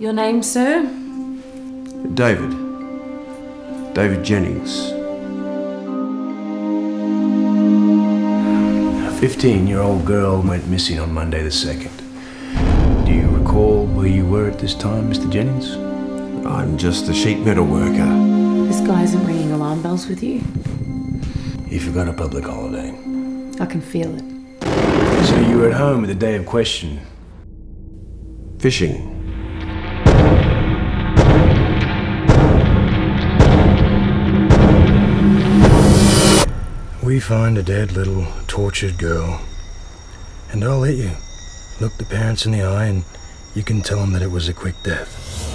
Your name, sir? David. David Jennings. 15-year-old girl went missing on Monday the 2nd. Do you recall where you were at this time, Mr. Jennings? I'm just a sheet metal worker. This guy isn't ringing alarm bells with you? He forgot a public holiday. I can feel it. So you were at home at the day of question? Fishing. We find a dead little tortured girl, and I'll let you look the parents in the eye and you can tell them that it was a quick death.